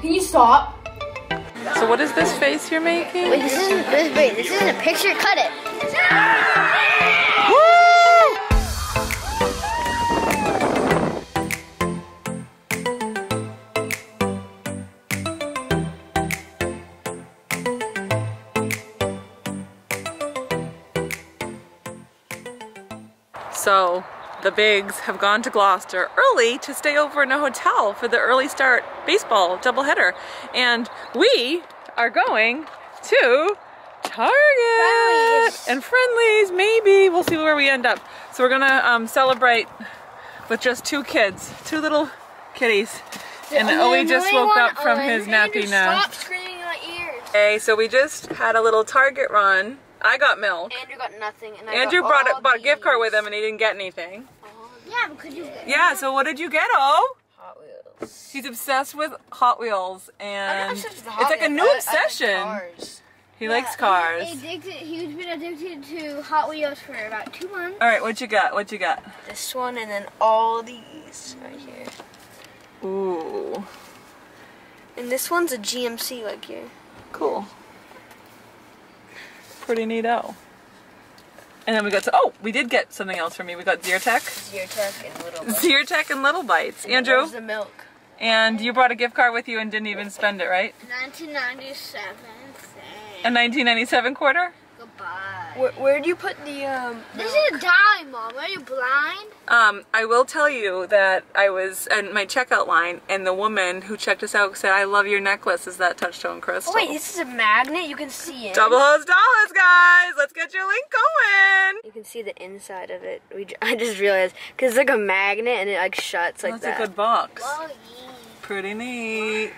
Can you stop? So what is this face you're making? Wait, this isn't a picture. Cut it. Woo! So the Bigs have gone to Gloucester early to stay over in a hotel for the early start baseball doubleheader. And we are going to Target and Friendly's, maybe. We'll see where we end up. So we're gonna celebrate with just two kids, two little kitties. And Ollie just woke up from his nappy now. Stop screaming in my ears. Okay, so we just had a little Target run. I got milk. Andrew got nothing. And Andrew bought a gift card with him and he didn't get anything. Yeah, but could you get so what did you get, O? Hot Wheels. He's obsessed with Hot Wheels. And it's like a new obsession. He likes cars. He's been addicted to Hot Wheels for about 2 months. Alright, what you got? What you got? This one and then all these right here. Ooh. And this one's a GMC like here. Cool. Pretty neato. And then we got to, oh, we did get something else for me. We got Zyrtec. Zyrtec and Little Bites. And Andrew. The milk. And you brought a gift card with you and didn't even spend it, right? 1997 cents. A 1997 quarter? Goodbye. Where do you put the This milk? Is a dime, Mom. Are you blind? I will tell you that I was at my checkout line and the woman who checked us out said, I love your necklace. Is that Touchstone Crystal? Oh, wait, this is a magnet? You can see it. Double O's dollars, guys! Let's get your link going! You can see the inside of it. I just realized, because it's like a magnet and it like shuts like that. That's a good box. Whoa, yeah. Pretty neat.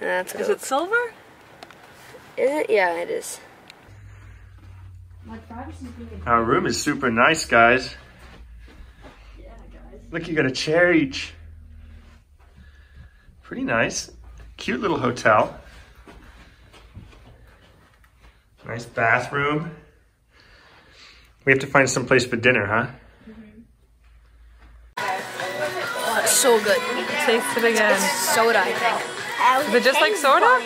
That's cool. Is it silver? Is it? Yeah, it is. Our room is super nice, guys. Yeah, guys. Look, you got a chair each. Pretty nice. Cute little hotel. Nice bathroom. We have to find some place for dinner, huh? Mm-hmm. It's so good. Taste it again. It's soda, I think. Is it just like soda?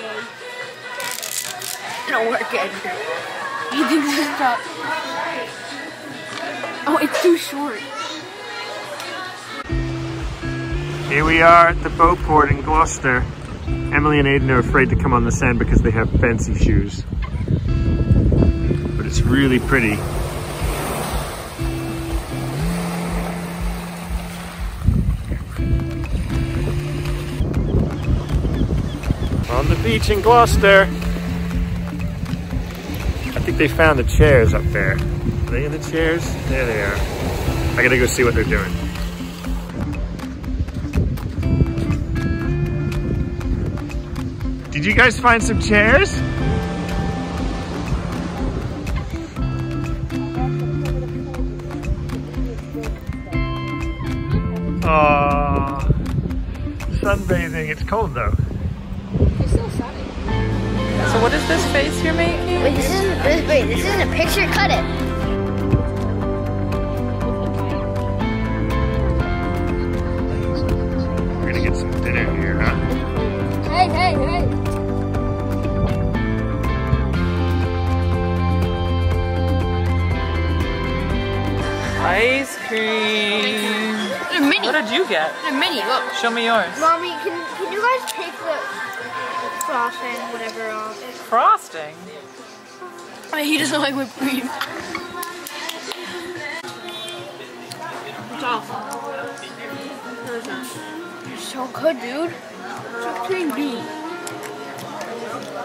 It'll work, Andrew. You think this is about... Oh, it's too short. Here we are at the Beauport in Gloucester. Emily and Aiden are afraid to come on the sand because they have fancy shoes. But it's really pretty. On the beach in Gloucester. I think they found the chairs up there. Are they in the chairs? There they are. I gotta go see what they're doing. Did you guys find some chairs? Aww. Sunbathing. It's cold though. It's still sunny. So what is this face you're making? Wait, this isn't a picture. Cut it. We're gonna get some dinner here, huh? Hey, hey, hey! Ice cream. Mini. What did you get? A mini. Look. Show me yours. Mommy, can you guys take the? Frosting, whatever. Frosting? I mean, he doesn't like whipped cream. It's awful. No, it's not. You're so good, dude. It's like cream bean.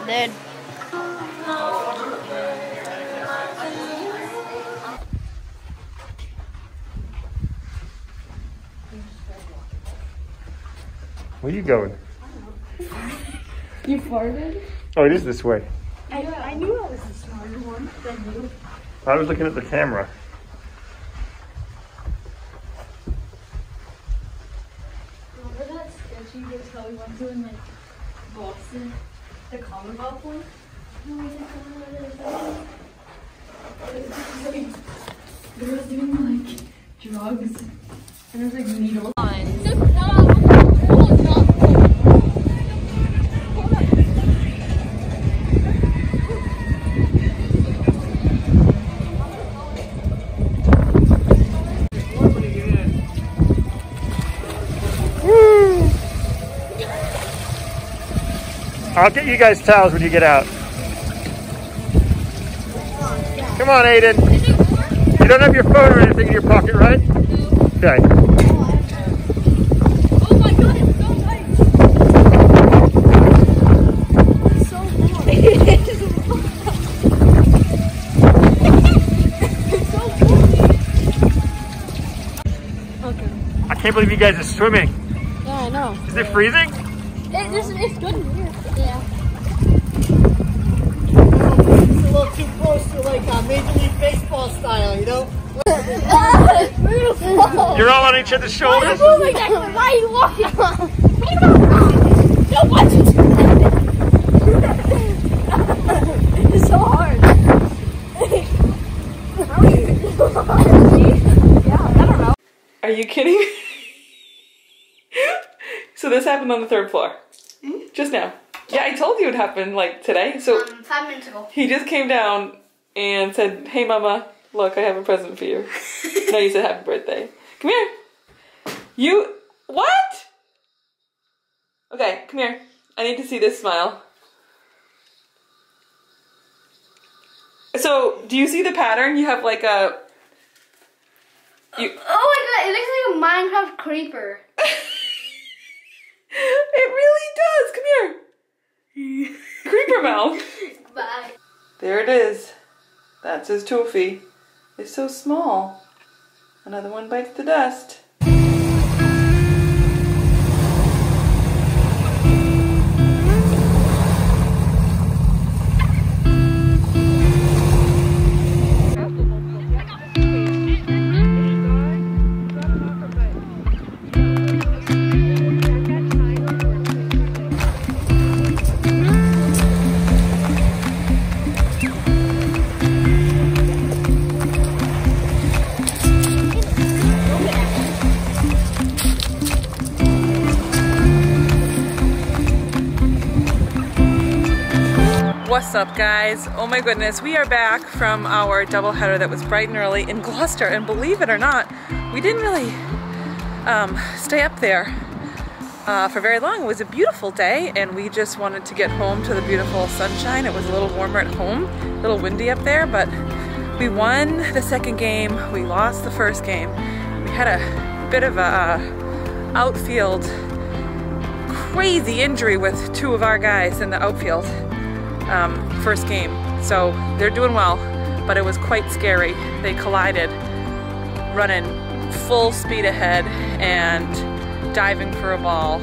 Dead. Where are you going? You farted? Oh, it is this way. I knew I was the smarter one than you. I was looking at the camera. Remember that sketch you did how we went to in like Boston? The Commonwealth one? They were doing like drugs and there was like needles. I'll get you guys towels when you get out. Come on, Aiden. You don't have your phone or anything in your pocket, right? Okay. Oh my god, it's so tight. It's so warm. It's so warm. Okay. I can't believe you guys are swimming. Yeah, I know. Is it freezing? It's good in here. Yeah. A little too close to like Major League Baseball style, you know? You're all on each other's shoulders? Why are you moving that way? Why are you walking? No, watch it! It's so hard. Yeah, I don't know. Are you kidding me? So this happened on the third floor. Mm-hmm. Just now. Yeah, I told you it happened like today. So 5 minutes ago. He just came down and said, "Hey, Mama, look, I have a present for you." No, you said, "Happy birthday." Come here. You what? Okay, come here. I need to see this smile. So, do you see the pattern? You have like a. You... Oh my god! It looks like a Minecraft creeper. It really does. Come here. Creeper mouth. Bye. There it is. That's his toofy. It's so small. Another one bites the dust. What's up, guys? Oh my goodness, we are back from our doubleheader that was bright and early in Gloucester, and believe it or not, we didn't really stay up there for very long. It was a beautiful day, and we just wanted to get home to the beautiful sunshine. It was a little warmer at home, a little windy up there, but we won the second game, we lost the first game. We had a bit of a outfield crazy injury with two of our guys in the outfield. First game, so they're doing well, but it was quite scary. They collided, running full speed ahead and diving for a ball,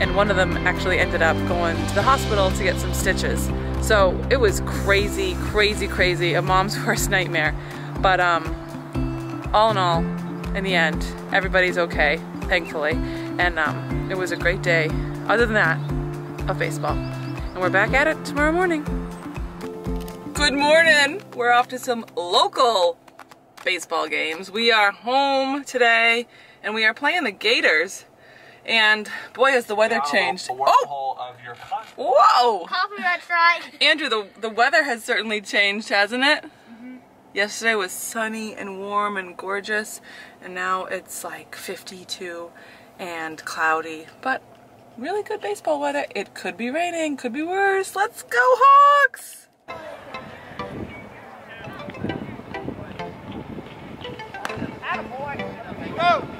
and one of them actually ended up going to the hospital to get some stitches. So it was crazy, crazy, crazy, a mom's worst nightmare. But all in all, in the end, everybody's okay, thankfully, and it was a great day, other than that, of baseball. And we're back at it tomorrow morning. Good morning. We're off to some local baseball games. We are home today, and we are playing the Gators. And boy, has the weather changed. Oh! Whoa! Copyright strike. Andrew, the weather has certainly changed, hasn't it? Mm-hmm. Yesterday was sunny and warm and gorgeous, and now it's like 52 and cloudy, but really good baseball weather. It could be raining, could be worse. Let's go, Hawks! Attaboy. Go!